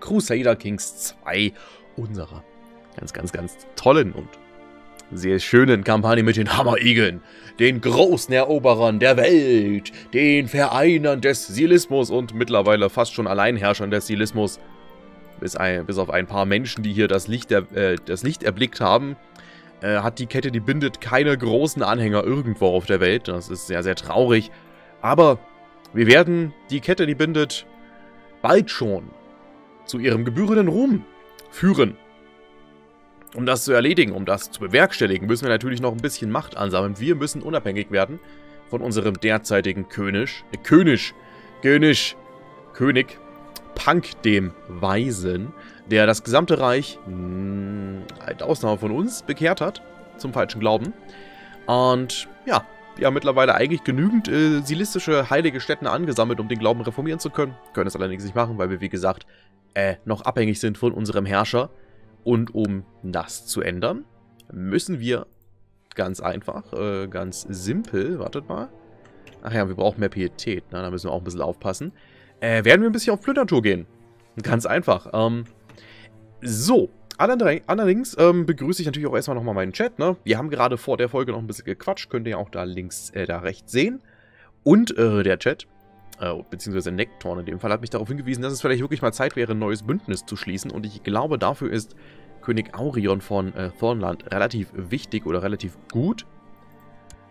Crusader Kings 2, unserer ganz tollen und sehr schönen Kampagne mit den Hammerigeln, den großen Eroberern der Welt, den Vereinern des Silismus und mittlerweile fast schon Alleinherrschern des Silismus. Bis auf ein paar Menschen, die hier das Licht erblickt haben, hat die Kette, die bindet, keine großen Anhänger irgendwo auf der Welt. Das ist sehr, sehr traurig. Aber wir werden die Kette, die bindet, bald schon zu ihrem gebührenden Ruhm führen. Um das zu erledigen, um das zu bewerkstelligen, müssen wir natürlich noch ein bisschen Macht ansammeln. Wir müssen unabhängig werden von unserem derzeitigen König Punk, dem Weisen, der das gesamte Reich, mit Ausnahme von uns, bekehrt hat zum falschen Glauben. Und ja, wir haben mittlerweile eigentlich genügend silistische heilige Stätten angesammelt, um den Glauben reformieren zu können. Können es allerdings nicht machen, weil wir, wie gesagt, noch abhängig sind von unserem Herrscher. Und um das zu ändern, müssen wir ganz einfach, ganz simpel, wartet mal. Ach ja, wir brauchen mehr Pietät, ne? Da müssen wir auch ein bisschen aufpassen. Werden wir ein bisschen auf Plündertour gehen. Ganz einfach. So, allerdings begrüße ich natürlich auch erstmal nochmal meinen Chat. Ne? Wir haben gerade vor der Folge noch ein bisschen gequatscht. Könnt ihr ja auch da links, da rechts sehen. Und der Chat, beziehungsweise Necktorn in dem Fall, hat mich darauf hingewiesen, dass es vielleicht wirklich mal Zeit wäre, ein neues Bündnis zu schließen. Und ich glaube, dafür ist König Aurion von Thornland relativ wichtig oder relativ gut.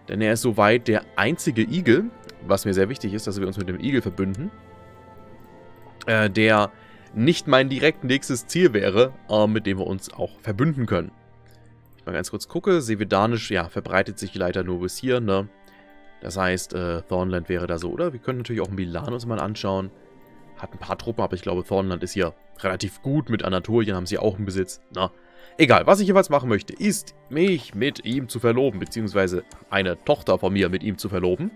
Denn er ist soweit der einzige Igel, was mir sehr wichtig ist, dass wir uns mit dem Igel verbünden, der nicht mein direkt nächstes Ziel wäre, mit dem wir uns auch verbünden können. Ich mal ganz kurz gucke, Sevedanisch, ja, verbreitet sich leider nur bis hier, ne? Das heißt, Thornland wäre da so, oder? Wir können natürlich auch Milan uns mal anschauen. Hat ein paar Truppen, aber ich glaube, Thornland ist hier relativ gut. Mit Anatolien haben sie auch im Besitz, na. Egal, was ich jeweils machen möchte, ist, mich mit ihm zu verloben, beziehungsweise eine Tochter von mir mit ihm zu verloben.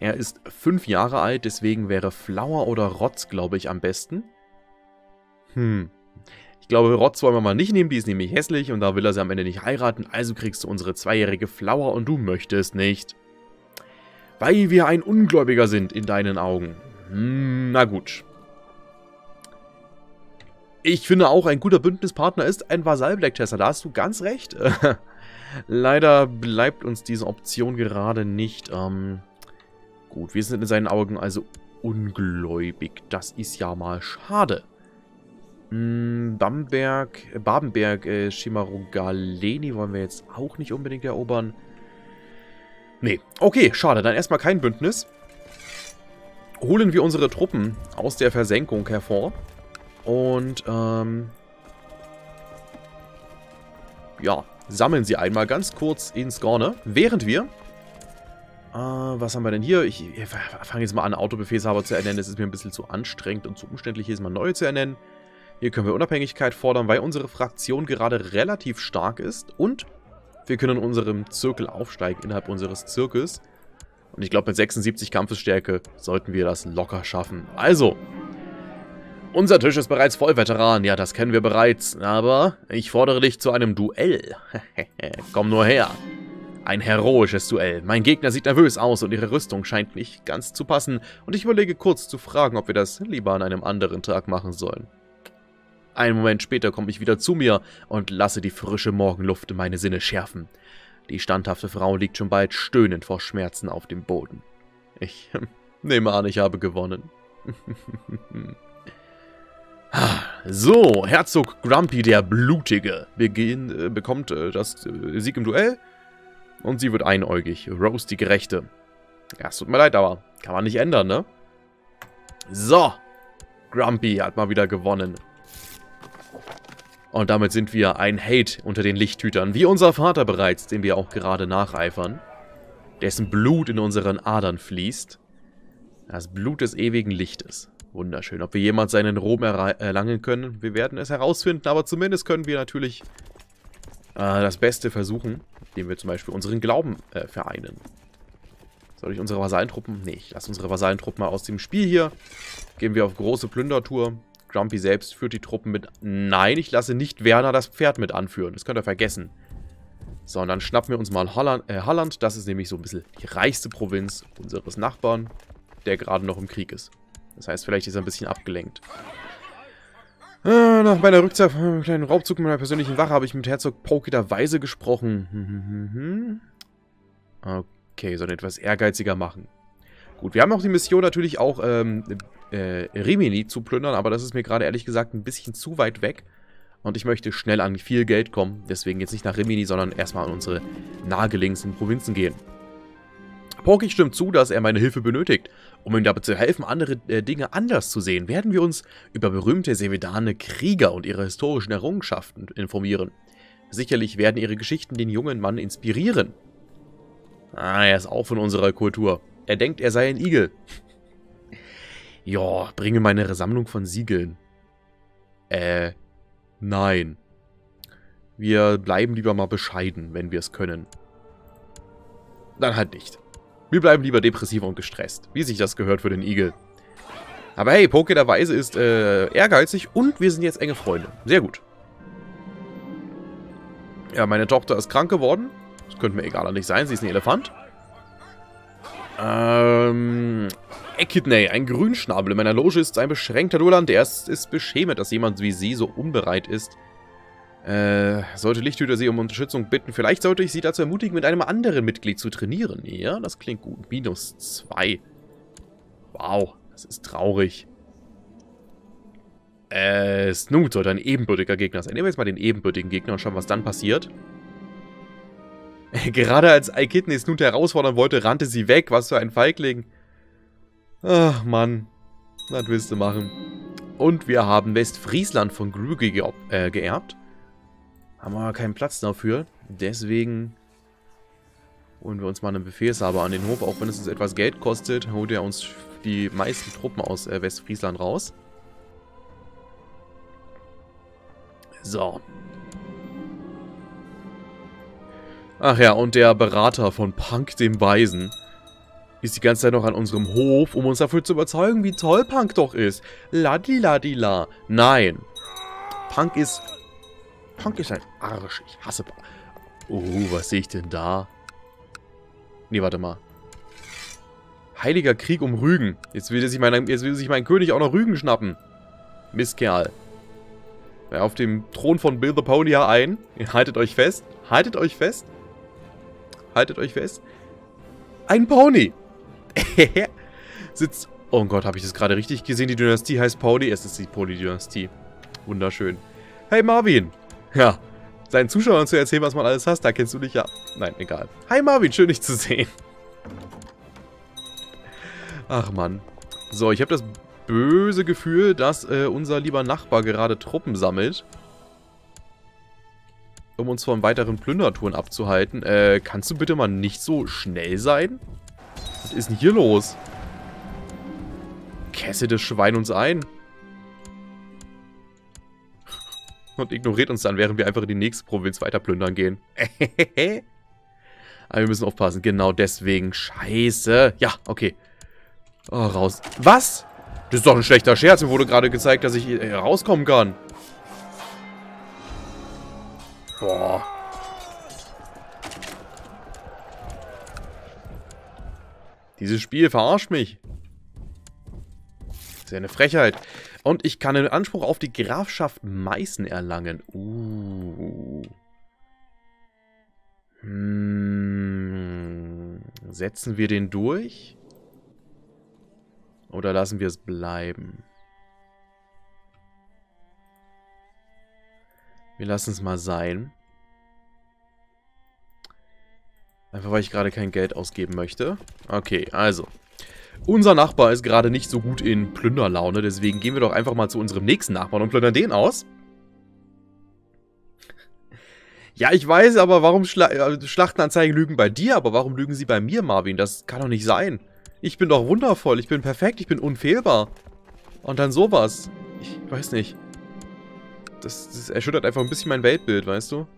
Er ist 5 Jahre alt, deswegen wäre Flower oder Rotz, glaube ich, am besten. Ich glaube, Rotz wollen wir mal nicht nehmen, die ist nämlich hässlich und da will er sie am Ende nicht heiraten. Also kriegst du unsere 2-jährige Flower und du möchtest nicht. Weil wir ein Ungläubiger sind in deinen Augen. Na gut. Ich finde auch, ein guter Bündnispartner ist ein Vasall, Black Tessa. Da hast du ganz recht. Leider bleibt uns diese Option gerade nicht... Gut, wir sind in seinen Augen also ungläubig. Das ist ja mal schade. Babenberg, Shimarugaleni wollen wir jetzt auch nicht unbedingt erobern. Nee, okay, schade. Dann erstmal kein Bündnis. Holen wir unsere Truppen aus der Versenkung hervor. Und, ja, sammeln sie einmal ganz kurz ins Korne. Während wir... was haben wir denn hier? Ich fange jetzt mal an, Autobefehlshaber zu ernennen. Es ist mir ein bisschen zu anstrengend und zu umständlich, jedes Mal neue zu ernennen. Hier können wir Unabhängigkeit fordern, weil unsere Fraktion gerade relativ stark ist. Und wir können in unserem Zirkel aufsteigen, innerhalb unseres Zirkels. Und ich glaube, mit 76 Kampfesstärke sollten wir das locker schaffen. Also, unser Tisch ist bereits voll, Veteran. Ja, das kennen wir bereits. Aber ich fordere dich zu einem Duell. Komm nur her. Ein heroisches Duell. Mein Gegner sieht nervös aus und ihre Rüstung scheint nicht ganz zu passen. Und ich überlege kurz zu fragen, ob wir das lieber an einem anderen Tag machen sollen. Einen Moment später komme ich wieder zu mir und lasse die frische Morgenluft meine Sinne schärfen. Die standhafte Frau liegt schon bald stöhnend vor Schmerzen auf dem Boden. Ich nehme an, ich habe gewonnen. So, Herzog Grumpy, der Blutige, bekommt das Sieg im Duell. Und sie wird einäugig. Rose, die Gerechte. Ja, es tut mir leid, aber kann man nicht ändern, ne? So. Grumpy hat mal wieder gewonnen. Und damit sind wir ein Hate unter den Lichthütern. Wie unser Vater bereits, dem wir auch gerade nacheifern. Dessen Blut in unseren Adern fließt. Das Blut des ewigen Lichtes. Wunderschön. Ob wir jemals seinen Ruhm erlangen können, wir werden es herausfinden. Aber zumindest können wir natürlich... das Beste versuchen, indem wir zum Beispiel unseren Glauben vereinen. Soll ich unsere Vasallentruppen? Nee, ich lasse unsere Vasallentruppen mal aus dem Spiel hier. Gehen wir auf große Plündertour. Grumpy selbst führt die Truppen mit... Nein, ich lasse nicht Werner das Pferd mit anführen. Das könnt ihr vergessen. So, und dann schnappen wir uns mal Halland. Das ist nämlich so ein bisschen die reichste Provinz unseres Nachbarn, der gerade noch im Krieg ist. Das heißt, vielleicht ist er ein bisschen abgelenkt. Nach meiner Rückkehr von einem kleinen Raubzug mit meiner persönlichen Wache habe ich mit Herzog Poké Weise gesprochen. Okay, soll etwas ehrgeiziger machen. Gut, wir haben auch die Mission natürlich auch Rimini zu plündern, aber das ist mir gerade ehrlich gesagt ein bisschen zu weit weg. Und ich möchte schnell an viel Geld kommen, deswegen jetzt nicht nach Rimini, sondern erstmal an unsere nahegelegenen Provinzen gehen. Poké stimmt zu, dass er meine Hilfe benötigt. Um ihm dabei zu helfen, andere Dinge anders zu sehen, werden wir uns über berühmte Sevedane Krieger und ihre historischen Errungenschaften informieren. Sicherlich werden ihre Geschichten den jungen Mann inspirieren. Ah, er ist auch von unserer Kultur. Er denkt, er sei ein Igel. Ja, bringe meine Sammlung von Siegeln. Nein. Wir bleiben lieber mal bescheiden, wenn wir es können. Dann halt nicht. Wir bleiben lieber depressiv und gestresst, wie sich das gehört für den Igel. Aber hey, Poké der Weise ist ehrgeizig und wir sind jetzt enge Freunde. Sehr gut. Ja, meine Tochter ist krank geworden. Das könnte mir egaler nicht sein, sie ist ein Elefant. Echidney, ein Grünschnabel in meiner Loge ist ein beschränkter Duland. Er ist beschämt, dass jemand wie sie so unbereit ist. Sollte Lichthüter sie um Unterstützung bitten, vielleicht sollte ich sie dazu ermutigen, mit einem anderen Mitglied zu trainieren. Ja, das klingt gut. -2. Wow, das ist traurig. Snoot sollte ein ebenbürtiger Gegner sein. Nehmen wir jetzt mal den ebenbürtigen Gegner und schauen, was dann passiert. Gerade als Echidna Snoot herausfordern wollte, rannte sie weg. Was für ein Feigling. Ach, Mann. Das willst du machen. Und wir haben Westfriesland von Grugi geerbt. Haben wir aber keinen Platz dafür. Deswegen holen wir uns mal einen Befehlshaber an den Hof. Auch wenn es uns etwas Geld kostet, holt er uns die meisten Truppen aus Westfriesland raus. So. Ach ja, und der Berater von Punk dem Weisen ist die ganze Zeit noch an unserem Hof, um uns dafür zu überzeugen, wie toll Punk doch ist. Ladiladila. Nein. Punk ist ein Arsch. Ich hasse Punk. Oh, was sehe ich denn da? Nee, warte mal. Heiliger Krieg um Rügen. Jetzt will sich mein König auch noch Rügen schnappen. Mistkerl. Ja, auf dem Thron von Bill the Pony ein. Haltet euch fest. Haltet euch fest. Haltet euch fest. Ein Pony. Sitzt. Oh Gott, habe ich das gerade richtig gesehen? Die Dynastie heißt Pony. Es ist die Pony-Dynastie. Wunderschön. Hey Marvin. Ja, seinen Zuschauern zu erzählen, was man alles hast, da kennst du dich ja. Nein, egal. Hi Marvin, schön dich zu sehen. Ach Mann. So, ich habe das böse Gefühl, dass unser lieber Nachbar gerade Truppen sammelt. Um uns von weiteren Plündertouren abzuhalten. Kannst du bitte mal nicht so schnell sein? Was ist denn hier los? Kesse das Schwein uns ein. Und ignoriert uns dann, während wir einfach in die nächste Provinz weiter plündern gehen. Aber wir müssen aufpassen. Genau deswegen. Scheiße. Ja, okay. Oh, raus. Was? Das ist doch ein schlechter Scherz. Mir wurde gerade gezeigt, dass ich rauskommen kann. Boah. Dieses Spiel verarscht mich. Das ist ja eine Frechheit. Und ich kann einen Anspruch auf die Grafschaft Meißen erlangen. Setzen wir den durch? Oder lassen wir es bleiben? Wir lassen es mal sein. Einfach weil ich gerade kein Geld ausgeben möchte. Okay, also. Unser Nachbar ist gerade nicht so gut in Plünderlaune, deswegen gehen wir doch einfach mal zu unserem nächsten Nachbarn und plündern den aus. Ja, ich weiß, aber warum Schlachtenanzeigen lügen bei dir, aber warum lügen sie bei mir, Marvin? Das kann doch nicht sein. Ich bin doch wundervoll, ich bin perfekt, ich bin unfehlbar. Und dann sowas. Ich weiß nicht. Das erschüttert einfach ein bisschen mein Weltbild, weißt du?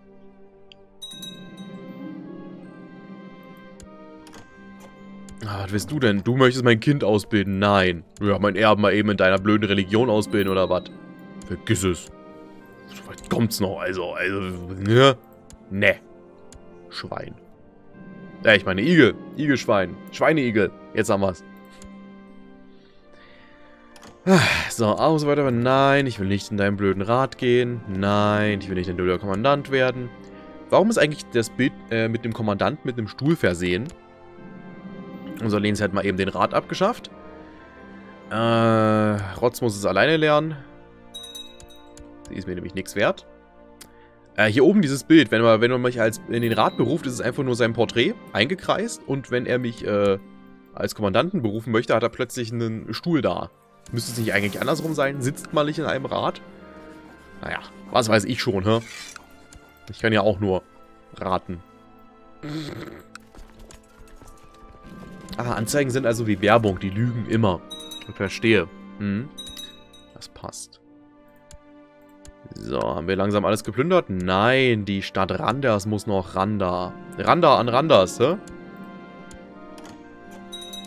Ah, was willst du denn? Du möchtest mein Kind ausbilden? Nein. Ja, mein Erben mal eben in deiner blöden Religion ausbilden, oder was? Vergiss es. So weit kommt's noch, also, ne? Ne. Schwein. Ja, ich meine Igel. Igelschwein. Schweineigel. Jetzt haben wir's. So, Ausweiter, aber nein, ich will nicht in deinen blöden Rat gehen. Nein, ich will nicht ein blöder Kommandant werden. Warum ist eigentlich das Bild mit dem Kommandant mit einem Stuhl versehen? Unser Lenz hat mal eben den Rat abgeschafft. Rotz muss es alleine lernen. Sie ist mir nämlich nichts wert. Hier oben dieses Bild, wenn man mich als in den Rat beruft, ist es einfach nur sein Porträt eingekreist. Und wenn er mich als Kommandanten berufen möchte, hat er plötzlich einen Stuhl da. Müsste es nicht eigentlich andersrum sein? Sitzt man nicht in einem Rat? Naja, was weiß ich schon, hä? Ich kann ja auch nur raten. Ah, Anzeigen sind also wie Werbung, die lügen immer. Ich verstehe. Hm. Das passt. So, haben wir langsam alles geplündert? Nein, die Stadt Randers muss noch Randa. Randa an Randers, hä?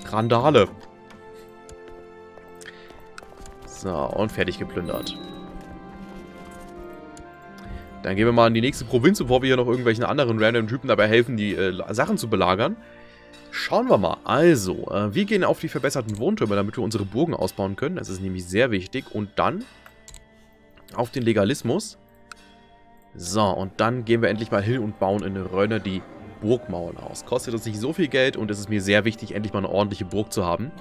Randale. So, und fertig geplündert. Dann gehen wir mal in die nächste Provinz, bevor wir hier noch irgendwelchen anderen random Typen dabei helfen, die Sachen zu belagern. Schauen wir mal. Also, wir gehen auf die verbesserten Wohntürme, damit wir unsere Burgen ausbauen können. Das ist nämlich sehr wichtig. Und dann auf den Legalismus. So, und dann gehen wir endlich mal hin und bauen in Rönne die Burgmauern aus. Kostet uns nicht so viel Geld und es ist mir sehr wichtig, endlich mal eine ordentliche Burg zu haben.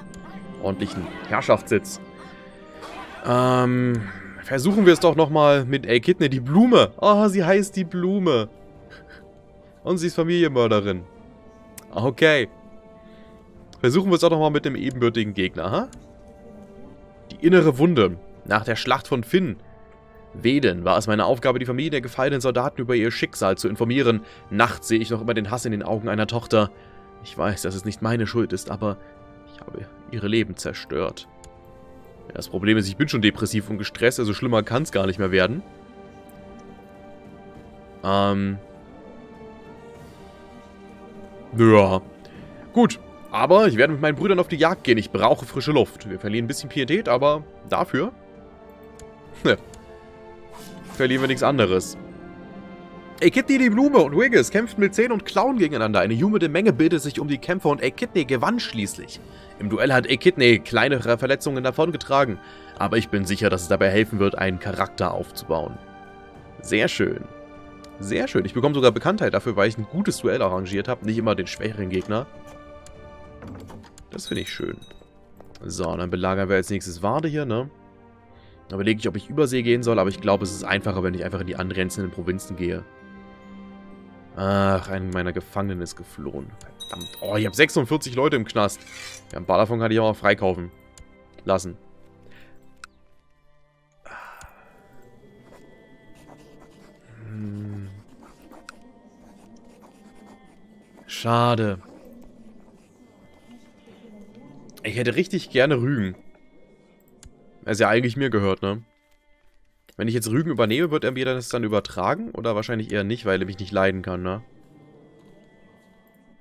Ordentlichen Herrschaftssitz. Versuchen wir es doch nochmal mit Elkitne, die Blume. Oh, sie heißt die Blume. Und sie ist Familienmörderin. Okay. Versuchen wir es doch nochmal mit dem ebenbürtigen Gegner, ha? Die innere Wunde. Nach der Schlacht von Finn. Weden war es meine Aufgabe, die Familie der gefallenen Soldaten über ihr Schicksal zu informieren. Nachts sehe ich noch immer den Hass in den Augen einer Tochter. Ich weiß, dass es nicht meine Schuld ist, aber ich habe ihre Leben zerstört. Das Problem ist, ich bin schon depressiv und gestresst, also schlimmer kann es gar nicht mehr werden. Ja. Gut, aber ich werde mit meinen Brüdern auf die Jagd gehen. Ich brauche frische Luft. Wir verlieren ein bisschen Pietät, aber dafür verlieren wir nichts anderes. Ekidne, die Blume und Wiggles kämpften mit Zähnen und Klauen gegeneinander. Eine jubelnde Menge bildet sich um die Kämpfer und Ekidne gewann schließlich. Im Duell hat Ekidne kleinere Verletzungen davongetragen, aber ich bin sicher, dass es dabei helfen wird, einen Charakter aufzubauen. Sehr schön. Sehr schön. Ich bekomme sogar Bekanntheit dafür, weil ich ein gutes Duell arrangiert habe, nicht immer den schwächeren Gegner. Das finde ich schön. So, dann belagern wir als nächstes Warde hier, ne? Dann überlege ich, ob ich übersee gehen soll, aber ich glaube, es ist einfacher, wenn ich einfach in die angrenzenden Provinzen gehe. Ach, einen meiner Gefangenen ist geflohen. Verdammt. Oh, ich habe 46 Leute im Knast. Ja, ein paar davon kann ich auch mal freikaufen lassen. Hm. Schade. Ich hätte richtig gerne Rügen. Er ist ja eigentlich mir gehört, ne? Wenn ich jetzt Rügen übernehme, wird er mir das dann übertragen? Oder wahrscheinlich eher nicht, weil er mich nicht leiden kann, ne?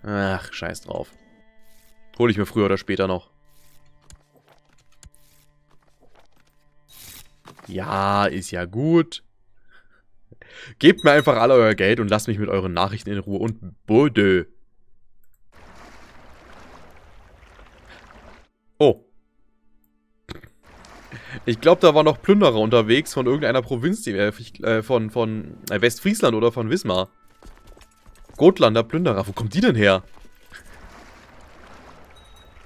Ach, scheiß drauf. Hol ich mir früher oder später noch. Ja, ist ja gut. Gebt mir einfach all euer Geld und lasst mich mit euren Nachrichten in Ruhe und Bode. Oh. Ich glaube, da waren noch Plünderer unterwegs von irgendeiner Provinz, die von Westfriesland oder von Wismar. Gotlander Plünderer, wo kommt die denn her?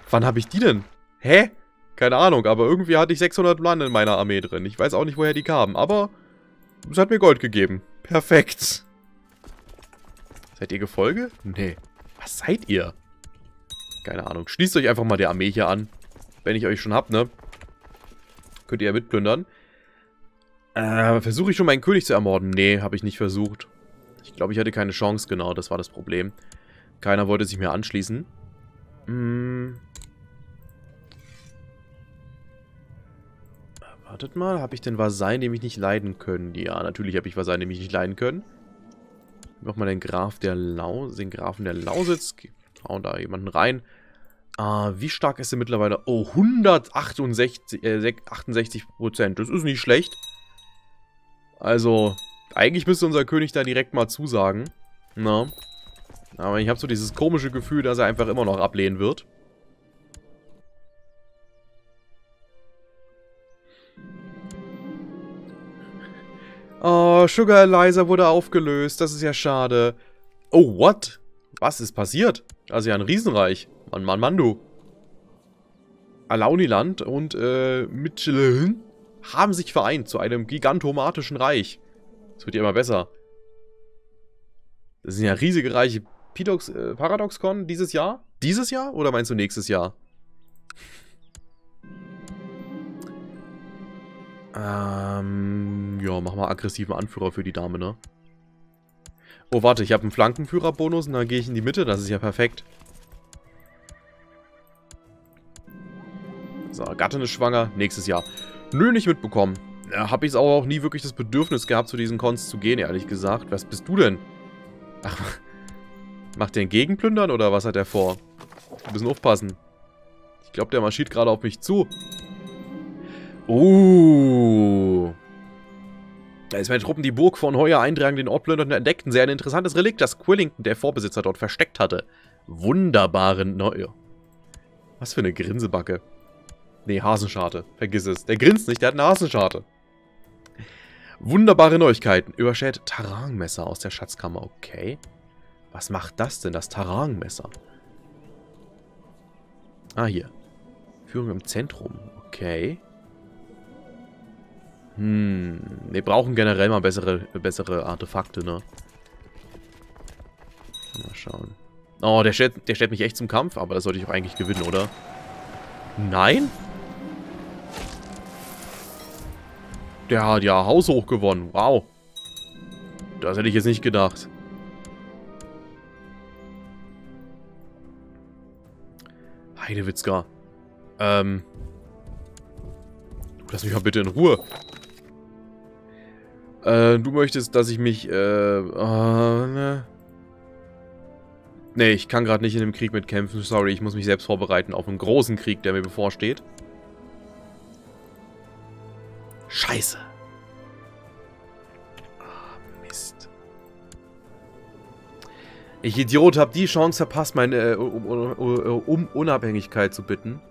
Wann habe ich die denn? Hä? Keine Ahnung, aber irgendwie hatte ich 600 Mann in meiner Armee drin. Ich weiß auch nicht, woher die kamen, aber es hat mir Gold gegeben. Perfekt. Seid ihr Gefolge? Nee. Was seid ihr? Keine Ahnung. Schließt euch einfach mal der Armee hier an, wenn ich euch schon hab, ne? Könnt ihr ja mitplündern. Versuche ich schon, meinen König zu ermorden? Nee, habe ich nicht versucht. Ich glaube, ich hatte keine Chance, genau. Das war das Problem. Keiner wollte sich mir anschließen. Hm. Wartet mal, habe ich denn Vasallen, die mich nicht leiden können? Ja, natürlich habe ich Vasallen, die mich nicht leiden können. Nochmal den Grafen der Lausitz. Hauen da jemanden rein. Wie stark ist er mittlerweile? Oh, 168%. Das ist nicht schlecht. Also, eigentlich müsste unser König da direkt mal zusagen. Na? Aber ich habe so dieses komische Gefühl, dass er einfach immer noch ablehnen wird. Oh, Sugar Eliza wurde aufgelöst. Das ist ja schade. Oh, what? Was ist passiert? Also ja, ein Riesenreich. Mann, Mann, Mann, du. Alauniland und Mitchell haben sich vereint zu einem gigantomatischen Reich. Es wird ja immer besser. Das sind ja riesige Reiche. Paradoxcon dieses Jahr? Dieses Jahr? Oder meinst du nächstes Jahr? Ja, mach mal aggressiven Anführer für die Dame, ne? Oh, warte, ich habe einen Flankenführer-Bonus und dann gehe ich in die Mitte. Das ist ja perfekt. So, Gattin ist schwanger. Nächstes Jahr. Nö, nicht mitbekommen. Habe ich es auch nie wirklich das Bedürfnis gehabt, zu diesen Cons zu gehen, ehrlich gesagt. Was bist du denn? Ach, macht der einen Gegenplündern oder was hat er vor? Wir müssen aufpassen. Ich glaube, der marschiert gerade auf mich zu. Oh. Da ist meine Truppen die Burg von Heuer eindragen, den Ort plünderten und entdeckten sehr ein interessantes Relikt, das Quillington, der Vorbesitzer, dort versteckt hatte. Wunderbare Neue. Was für eine Grinsebacke. Nee, Hasenscharte. Vergiss es. Der grinst nicht, der hat eine Hasenscharte. Wunderbare Neuigkeiten. Überschät Tarangmesser aus der Schatzkammer. Okay. Was macht das denn, das Tarangmesser? Ah, hier. Führung im Zentrum. Okay. Hm. Wir brauchen generell mal bessere Artefakte, ne? Mal schauen. Oh, der stellt mich echt zum Kampf, aber das sollte ich auch eigentlich gewinnen, oder? Nein? Der hat ja haushoch gewonnen. Wow. Das hätte ich jetzt nicht gedacht. Heidewitzka. Lass mich mal bitte in Ruhe. Du möchtest, dass ich mich... Nee, ich kann gerade nicht in dem Krieg mitkämpfen. Sorry, ich muss mich selbst vorbereiten auf einen großen Krieg, der mir bevorsteht. Scheiße. Ah, Mist. Ich Idiot, hab die Chance verpasst, meine um Unabhängigkeit zu bitten.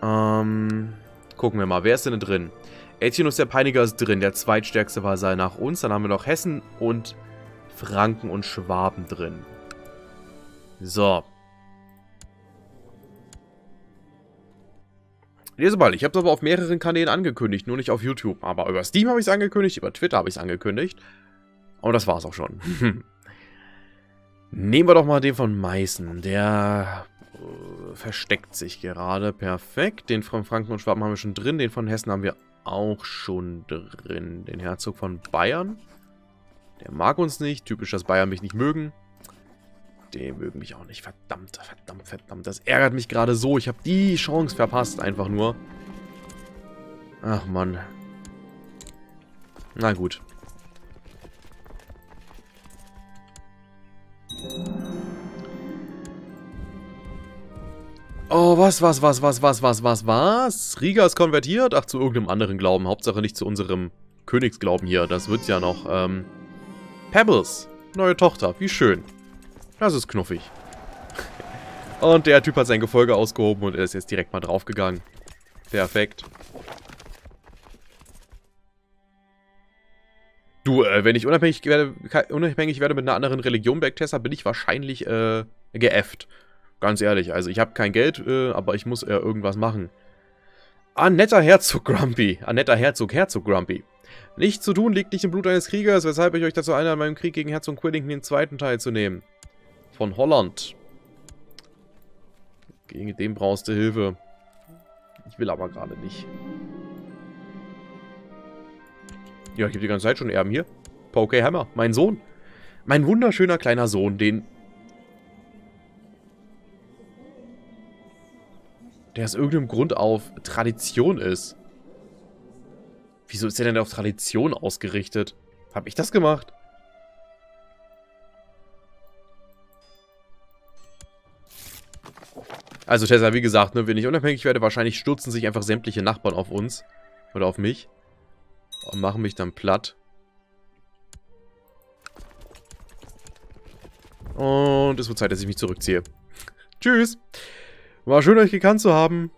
Gucken wir mal, wer ist denn drin? Etienus der Peiniger ist drin, der zweitstärkste war sei nach uns. Dann haben wir noch Hessen und Franken und Schwaben drin. So. Leseballi, ich habe es aber auf mehreren Kanälen angekündigt, nur nicht auf YouTube. Aber über Steam habe ich es angekündigt, über Twitter habe ich es angekündigt. Und das war es auch schon. Nehmen wir doch mal den von Meißen. Der versteckt sich gerade. Perfekt. Den von Franken und Schwaben haben wir schon drin. Den von Hessen haben wir auch schon drin. Den Herzog von Bayern. Der mag uns nicht. Typisch, dass Bayern mich nicht mögen. Den mögen mich auch nicht. Verdammt, verdammt, verdammt. Das ärgert mich gerade so. Ich habe die Chance verpasst. Einfach nur. Ach, Mann. Na gut. Oh, was? Riga ist konvertiert? Ach, zu irgendeinem anderen Glauben. Hauptsache nicht zu unserem Königsglauben hier. Das wird ja noch, Pebbles, neue Tochter, wie schön. Das ist knuffig. Und der Typ hat sein Gefolge ausgehoben und er ist jetzt direkt mal draufgegangen. Perfekt. Du, wenn ich unabhängig werde mit einer anderen Religion, Bergtessa, bin ich wahrscheinlich, geäfft. Ganz ehrlich, also ich habe kein Geld, aber ich muss irgendwas machen. Netter Herzog Grumpy. Nichts zu tun liegt nicht im Blut eines Kriegers, weshalb ich euch dazu einlade, an meinem Krieg gegen Herzog Quillingen den zweiten Teil zu nehmen. Von Holland. Gegen den brauchst du Hilfe. Ich will aber gerade nicht. Ja, ich habe die ganze Zeit schon Erben hier. Pokehammer, mein Sohn. Mein wunderschöner kleiner Sohn, den... der aus irgendeinem Grund auf Tradition ist. Wieso ist der denn auf Tradition ausgerichtet? Hab ich das gemacht? Also Tessa, wie gesagt, ne, wenn ich unabhängig werde, wahrscheinlich stürzen sich einfach sämtliche Nachbarn auf uns. Oder auf mich. Und machen mich dann platt. Und es wird Zeit, dass ich mich zurückziehe. Tschüss. War schön, euch gekannt zu haben.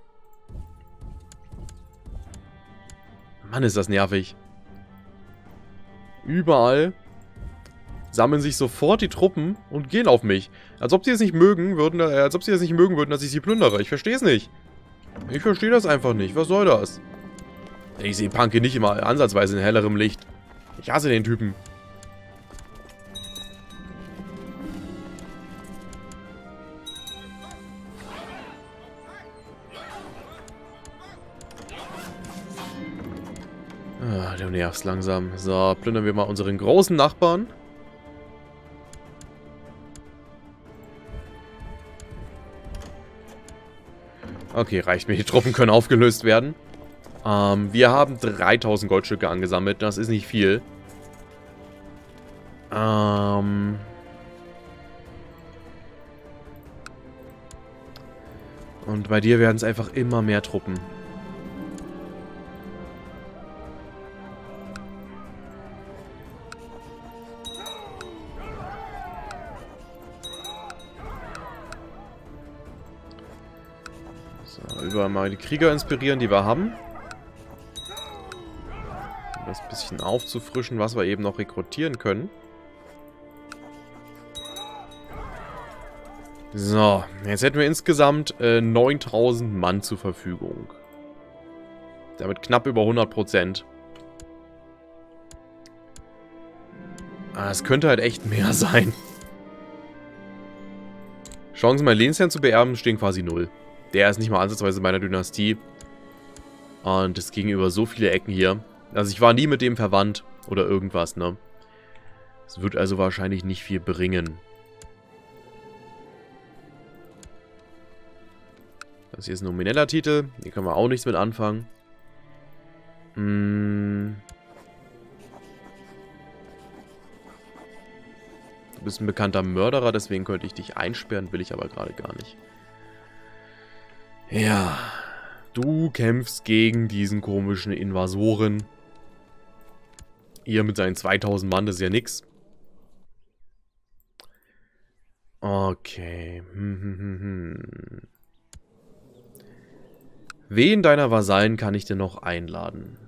Mann, ist das nervig. Überall sammeln sich sofort die Truppen und gehen auf mich. Als ob sie es nicht mögen würden, dass ich sie plündere. Ich verstehe es nicht. Ich verstehe das einfach nicht. Was soll das? Ich sehe Punky nicht immer ansatzweise in hellerem Licht. Ich hasse den Typen. Ah, du nervst langsam. So, plündern wir mal unseren großen Nachbarn. Okay, reicht mir. Die Truppen können aufgelöst werden. Wir haben 3000 Goldstücke angesammelt. Das ist nicht viel. Und bei dir werden es einfach immer mehr Truppen. Mal die Krieger inspirieren, die wir haben. Um das ein bisschen aufzufrischen, was wir eben noch rekrutieren können. So, jetzt hätten wir insgesamt 9000 Mann zur Verfügung. Damit knapp über 100%. Es könnte halt echt mehr sein. Chancen, mein Lehnsherrn zu beerben, stehen quasi null. Der ist nicht mal ansatzweise meiner Dynastie. Und es ging über so viele Ecken hier. Also ich war nie mit dem verwandt oder irgendwas, ne? Es wird also wahrscheinlich nicht viel bringen. Das hier ist ein nomineller Titel. Hier können wir auch nichts mit anfangen. Du bist ein bekannter Mörderer, deswegen könnte ich dich einsperren, will ich aber gerade gar nicht. Ja, du kämpfst gegen diesen komischen Invasoren. Ihr mit seinen 2000 Mann, das ist ja nix. Okay. Wen deiner Vasallen kann ich denn noch einladen?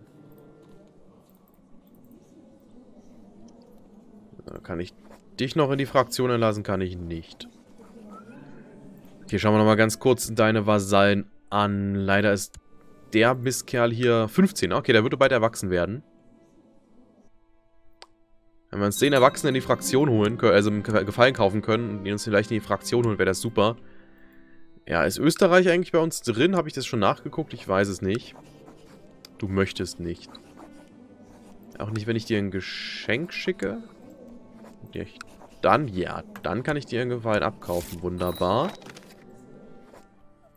Kann ich dich noch in die Fraktion einlassen? Kann ich nicht. Okay, schauen wir nochmal ganz kurz deine Vasallen an. Leider ist der Mistkerl hier 15. Okay, der würde bald erwachsen werden. Wenn wir uns 10 Erwachsenen in die Fraktion holen, also im Gefallen kaufen können und ihn uns vielleicht in die Fraktion holen, wäre das super. Ja, ist Österreich eigentlich bei uns drin? Habe ich das schon nachgeguckt? Ich weiß es nicht. Du möchtest nicht. Auch nicht, wenn ich dir ein Geschenk schicke. Dann, ja, dann kann ich dir einen Gefallen abkaufen. Wunderbar.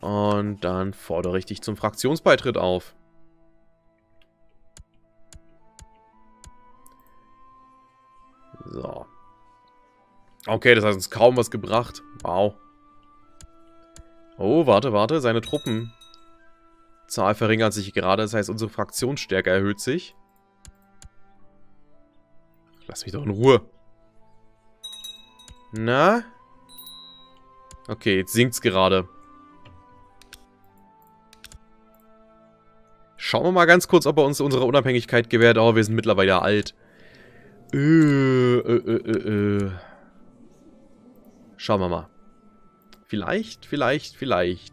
Und dann fordere ich dich zum Fraktionsbeitritt auf. So. Okay, das hat uns kaum was gebracht. Wow. Oh, warte, warte. Seine Truppenzahl verringert sich gerade. Das heißt, unsere Fraktionsstärke erhöht sich. Lass mich doch in Ruhe. Na? Okay, jetzt sinkt's gerade. Schauen wir mal ganz kurz, ob er uns unsere Unabhängigkeit gewährt. Oh, wir sind mittlerweile alt. Schauen wir mal. Vielleicht. Ich weiß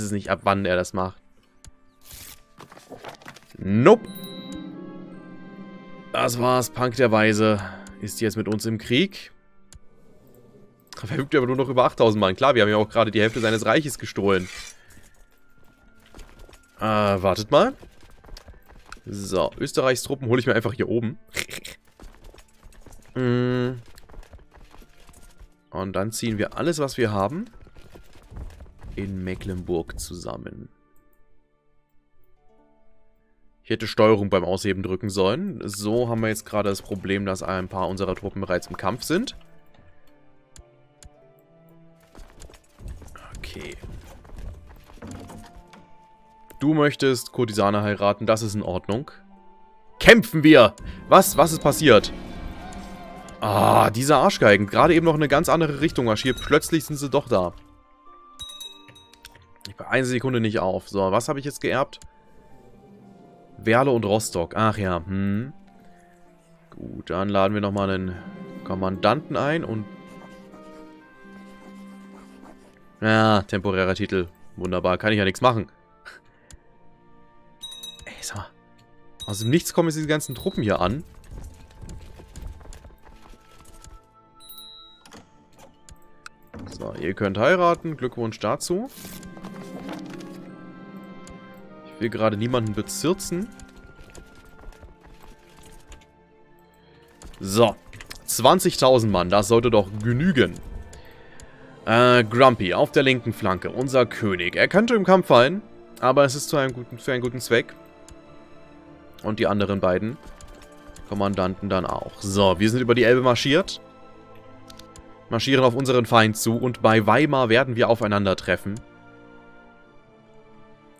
es nicht, ab wann er das macht. Nope. Das war's. Punk der Weise ist jetzt mit uns im Krieg. Verfügt aber nur noch über 8000 Mann. Klar, wir haben ja auch gerade die Hälfte seines Reiches gestohlen. Wartet mal. So, Österreichs Truppen hole ich mir einfach hier oben. Und dann ziehen wir alles, was wir haben, in Mecklenburg zusammen. Ich hätte Steuerung beim Ausheben drücken sollen. So haben wir jetzt gerade das Problem, dass ein paar unserer Truppen bereits im Kampf sind. Okay. Du möchtest Kurtisane heiraten, das ist in Ordnung. Kämpfen wir! Was? Was ist passiert? Ah, diese Arschgeigen. Gerade eben noch eine ganz andere Richtung marschiert. Plötzlich sind sie doch da. Ich war eine Sekunde nicht auf. So, was habe ich jetzt geerbt? Werle und Rostock. Ach ja, Gut, dann laden wir nochmal einen Kommandanten ein und... Ja, temporärer Titel. Wunderbar, kann ich ja nichts machen. Ey, sag mal. Aus dem Nichts kommen jetzt diese ganzen Truppen hier an. So, ihr könnt heiraten. Glückwunsch dazu. Ich will gerade niemanden bezirzen. So, 20.000 Mann, das sollte doch genügen. Grumpy auf der linken Flanke, unser König. Er könnte im Kampf fallen, aber es ist für einen guten Zweck. Und die anderen beiden Kommandanten dann auch. So, wir sind über die Elbe marschiert. Marschieren auf unseren Feind zu und bei Weimar werden wir aufeinandertreffen.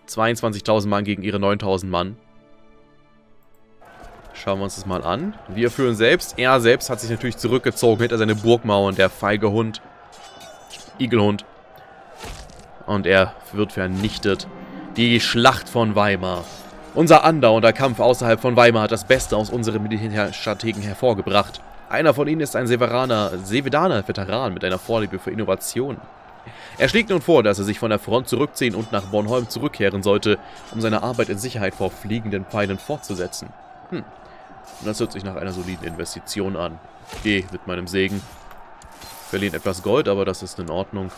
22.000 Mann gegen ihre 9.000 Mann. Schauen wir uns das mal an. Wir führen selbst. Er selbst hat sich natürlich zurückgezogen hinter seine Burgmauern. Der feige Hund. Igelhund. Und er wird vernichtet. Die Schlacht von Weimar. Unser andauernder Kampf außerhalb von Weimar hat das Beste aus unseren Militärstrategen hervorgebracht. Einer von ihnen ist ein Sevedaner Veteran mit einer Vorliebe für Innovationen. Er schlägt nun vor, dass er sich von der Front zurückziehen und nach Bornholm zurückkehren sollte, um seine Arbeit in Sicherheit vor fliegenden Pfeilen fortzusetzen. Hm. Und das hört sich nach einer soliden Investition an. Geh mit meinem Segen. Verlieren etwas Gold, aber das ist in Ordnung.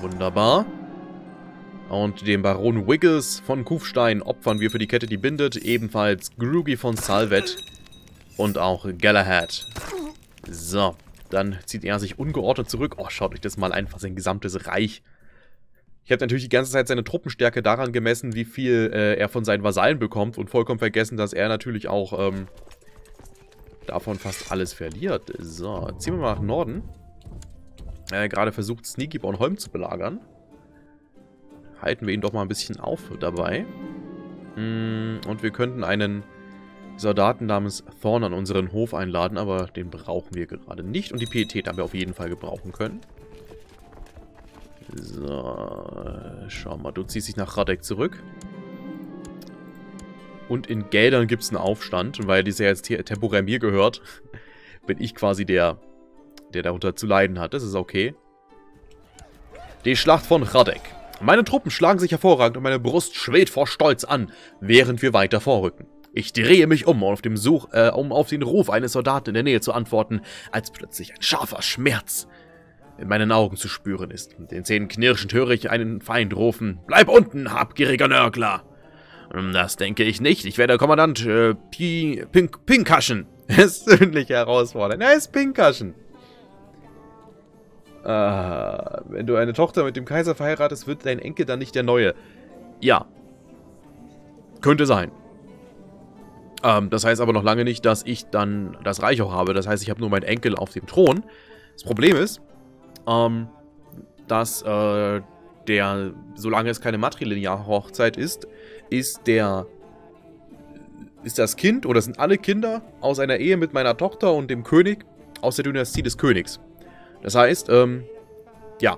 Wunderbar. Und dem Baron Wiggles von Kufstein opfern wir für die Kette, die bindet. Ebenfalls Grugi von Salvet und auch Galahad. So, dann zieht er sich ungeordnet zurück. Oh, schaut euch das mal an, sein gesamtes Reich. Ich habe natürlich die ganze Zeit seine Truppenstärke daran gemessen, wie viel er von seinen Vasallen bekommt und vollkommen vergessen, dass er natürlich auch davon fast alles verliert. So, ziehen wir mal nach Norden. Gerade versucht, Sneaky Bornholm zu belagern. Halten wir ihn doch mal ein bisschen auf dabei. Und wir könnten einen Soldaten namens Thorn an unseren Hof einladen, aber den brauchen wir gerade nicht. Und die Pietät haben wir auf jeden Fall gebrauchen können. So, schau mal, du ziehst dich nach Radek zurück. Und in Geldern gibt es einen Aufstand, weil dieser jetzt hier temporär mir gehört, bin ich quasi der darunter zu leiden hat. Das ist okay. Die Schlacht von Radek. Meine Truppen schlagen sich hervorragend und meine Brust schwillt vor Stolz an, während wir weiter vorrücken. Ich drehe mich um, um auf den Ruf eines Soldaten in der Nähe zu antworten, als plötzlich ein scharfer Schmerz in meinen Augen zu spüren ist. Mit den Zähnen knirschend höre ich einen Feind rufen. Bleib unten, habgieriger Nörgler! Das denke ich nicht. Ich werde Kommandant Pinkaschen persönlich herausfordern. Er ist Pinkaschen. Wenn du eine Tochter mit dem Kaiser verheiratest, wird dein Enkel dann nicht der Neue. Ja. Könnte sein. Das heißt aber noch lange nicht, dass ich dann das Reich auch habe. Das heißt, ich habe nur meinen Enkel auf dem Thron. Das Problem ist, dass solange es keine matrilineare Hochzeit ist, ist das Kind oder sind alle Kinder aus einer Ehe mit meiner Tochter und dem König aus der Dynastie des Königs. Das heißt, ja,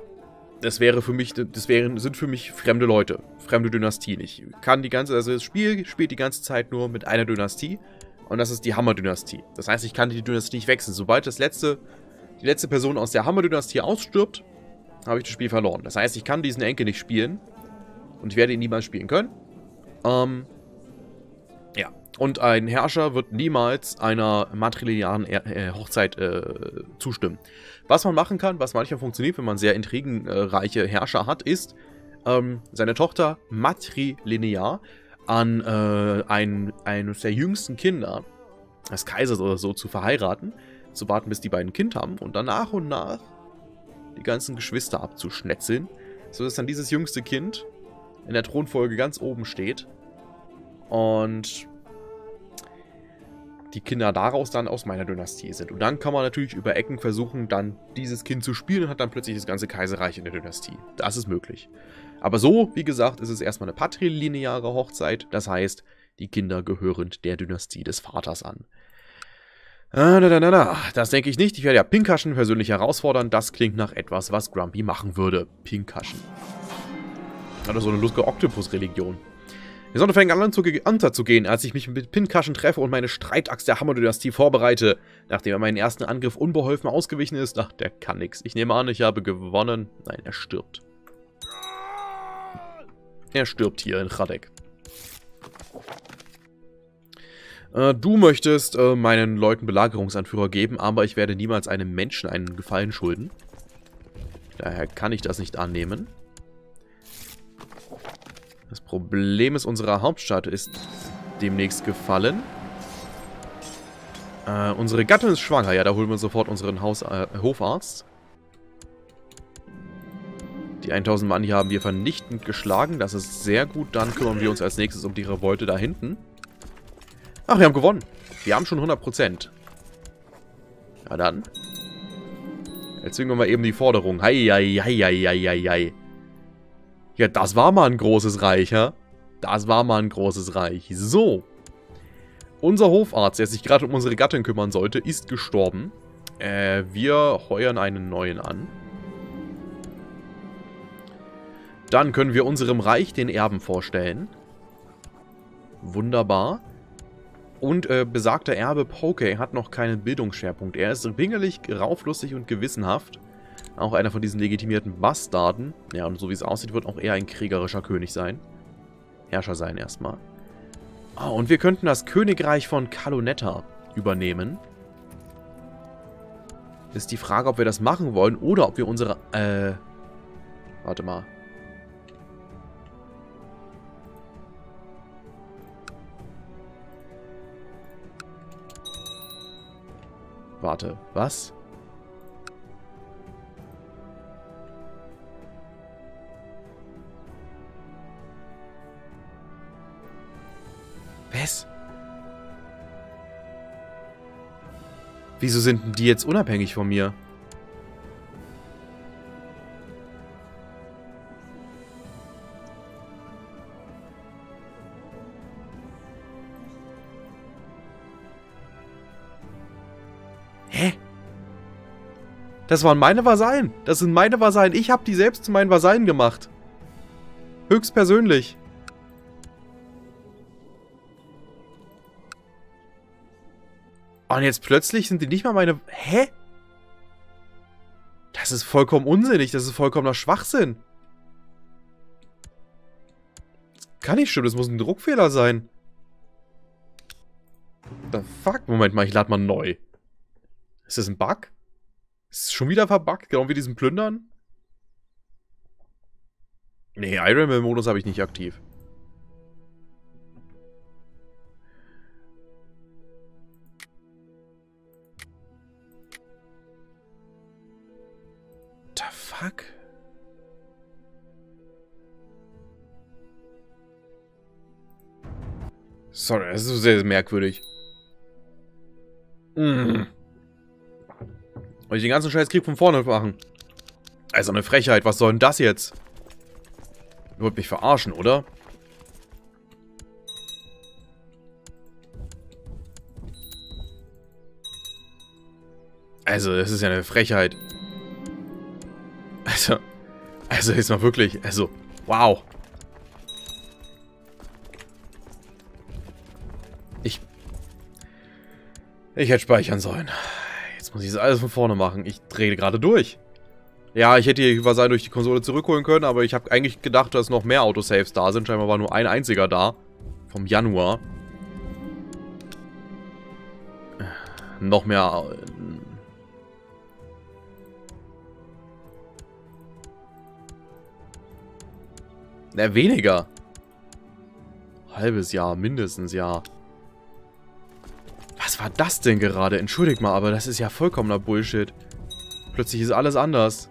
das sind für mich fremde Leute, fremde Dynastien. Ich kann also das Spiel spielt die ganze Zeit nur mit einer Dynastie und das ist die Hammer-Dynastie. Das heißt, ich kann die Dynastie nicht wechseln. Sobald die letzte Person aus der Hammer-Dynastie ausstirbt, habe ich das Spiel verloren. Das heißt, ich kann diesen Enkel nicht spielen und ich werde ihn niemals spielen können. Ja, und ein Herrscher wird niemals einer matrilinearen Hochzeit zustimmen. Was man machen kann, was manchmal funktioniert, wenn man sehr intrigenreiche Herrscher hat, ist, seine Tochter matrilinear an eines der jüngsten Kinder des Kaisers oder so zu verheiraten, zu warten, bis die beiden ein Kind haben und dann nach und nach die ganzen Geschwister abzuschnetzeln, sodass dann dieses jüngste Kind in der Thronfolge ganz oben steht und die Kinder daraus dann aus meiner Dynastie sind. Und dann kann man natürlich über Ecken versuchen, dann dieses Kind zu spielen und hat dann plötzlich das ganze Kaiserreich in der Dynastie. Das ist möglich. Aber so, wie gesagt, ist es erstmal eine patrilineare Hochzeit. Das heißt, die Kinder gehören der Dynastie des Vaters an. Das denke ich nicht. Ich werde ja Pinkaschen persönlich herausfordern. Das klingt nach etwas, was Grumpy machen würde. Pinkaschen. Hat doch so eine lustige Oktopus-Religion. Die Sonne fängt an unterzugehen, als ich mich mit Pinkaschen treffe und meine Streitachs der Hammer-Dynastie vorbereite. Nachdem er meinen ersten Angriff unbeholfen ausgewichen ist. Ach, der kann nix. Ich nehme an, ich habe gewonnen. Nein, er stirbt. Er stirbt hier in Radek. Du möchtest meinen Leuten Belagerungsanführer geben, aber ich werde niemals einem Menschen einen Gefallen schulden. Daher kann ich das nicht annehmen. Das Problem ist, unsere Hauptstadt ist demnächst gefallen. Unsere Gattin ist schwanger. Ja, da holen wir sofort unseren Hofarzt. Die 1000 Mann hier haben wir vernichtend geschlagen. Das ist sehr gut. Dann kümmern wir uns als nächstes um die Revolte da hinten. Ach, wir haben gewonnen. Wir haben schon 100%. Ja, dann. Erzwingen wir mal eben die Forderung. Hei, hei, hei, hei, hei, hei. Ja, das war mal ein großes Reich, hä? Das war mal ein großes Reich. So. Unser Hofarzt, der sich gerade um unsere Gattin kümmern sollte, ist gestorben. Wir heuern einen neuen an. Dann können wir unserem Reich den Erben vorstellen. Wunderbar. Und besagter Erbe Poké hat noch keinen Bildungsschwerpunkt. Er ist pingelig, rauflustig und gewissenhaft. Auch einer von diesen legitimierten Bastarden. Ja, und so wie es aussieht, wird auch er ein kriegerischer König sein. Herrscher sein erstmal. Oh, und wir könnten das Königreich von Kalonetta übernehmen. Ist die Frage, ob wir das machen wollen oder ob wir unsere... Warte mal. Warte, was? Was? Wieso sind denn die jetzt unabhängig von mir? Hä? Das waren meine Vasallen. Das sind meine Vasallen. Ich habe die selbst zu meinen Vasallen gemacht. Höchstpersönlich. Und jetzt plötzlich sind die nicht mal meine... Hä? Das ist vollkommen unsinnig. Das ist vollkommener Schwachsinn. Das kann nicht stimmen. Das muss ein Druckfehler sein. The fuck? Moment mal, ich lade mal neu. Ist das ein Bug? Ist es schon wieder verbuggt? Genau wie diesen Plündern? Nee, Ironman-Modus habe ich nicht aktiv. Fuck. Sorry, das ist sehr, sehr merkwürdig. Und ich den ganzen Scheißkrieg von vorne machen. Also eine Frechheit, was soll denn das jetzt? Ihr wollt mich verarschen, oder? Also, das ist ja eine Frechheit. Also jetzt mal wirklich, also, wow. Ich hätte speichern sollen. Jetzt muss ich das alles von vorne machen. Ich drehe gerade durch. Ja, ich hätte hier Vasallen durch die Konsole zurückholen können, aber ich habe eigentlich gedacht, dass noch mehr Autosaves da sind. Scheinbar war nur ein einziger da. Vom Januar. Noch mehr... Na, weniger. Halbes Jahr, mindestens, ja. Was war das denn gerade? Entschuldigt mal, aber das ist ja vollkommener Bullshit. Plötzlich ist alles anders.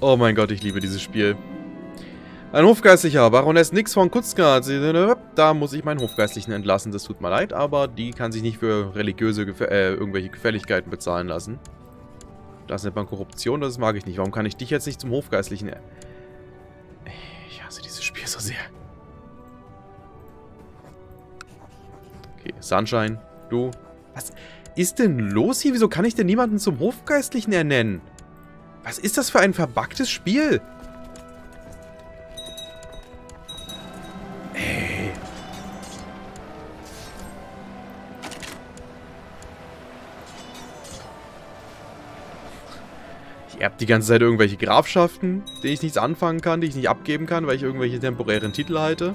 Oh mein Gott, ich liebe dieses Spiel. Ein Hofgeistlicher, Baroness Nix von Kutzgard. Da muss ich meinen Hofgeistlichen entlassen, das tut mir leid, aber die kann sich nicht für religiöse irgendwelche Gefälligkeiten bezahlen lassen. Das nennt man Korruption, das mag ich nicht. Warum kann ich dich jetzt nicht zum Hofgeistlichen... Ich hasse dieses Spiel so sehr. Okay, Sunshine, du... Was? ist denn los hier? Wieso kann ich denn niemanden zum Hofgeistlichen ernennen? Was ist das für ein verbuggtes Spiel? Ey. Ich erbe die ganze Zeit irgendwelche Grafschaften, denen ich nichts anfangen kann, die ich nicht abgeben kann, weil ich irgendwelche temporären Titel halte.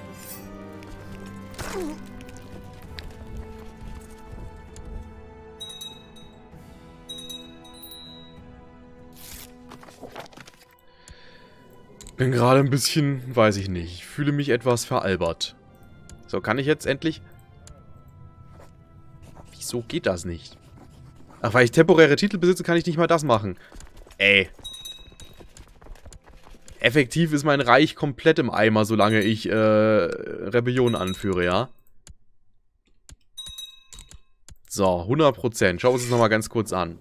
Bin gerade ein bisschen, weiß ich nicht, ich fühle mich etwas veralbert. So, kann ich jetzt endlich... Wieso geht das nicht? Ach, weil ich temporäre Titel besitze, kann ich nicht mal das machen. Ey. Effektiv ist mein Reich komplett im Eimer, solange ich Rebellion anführe, ja? So, 100%. Schauen wir uns das nochmal ganz kurz an.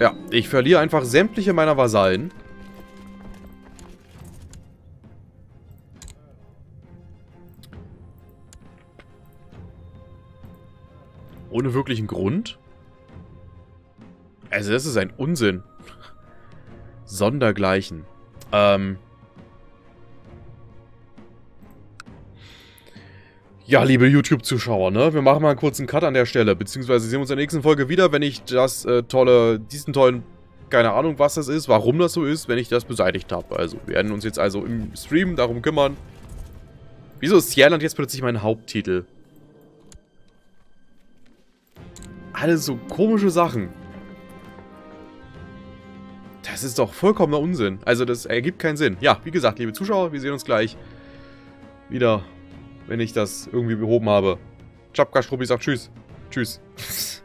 Ja, ich verliere einfach sämtliche meiner Vasallen. Ohne wirklichen Grund? Also das ist ein Unsinn. Sondergleichen. Ja, liebe YouTube-Zuschauer, ne? Wir machen mal einen kurzen Cut an der Stelle, beziehungsweise sehen wir uns in der nächsten Folge wieder, wenn ich das diesen tollen, keine Ahnung was das ist, warum das so ist, wenn ich das beseitigt habe. Also, wir werden uns jetzt also im Stream darum kümmern. Wieso ist Sierland jetzt plötzlich mein Haupttitel? Alles so komische Sachen. Das ist doch vollkommener Unsinn. Also, das ergibt keinen Sinn. Ja, wie gesagt, liebe Zuschauer, wir sehen uns gleich wieder, wenn ich das irgendwie behoben habe. Tschapka Struppi sagt tschüss. Tschüss.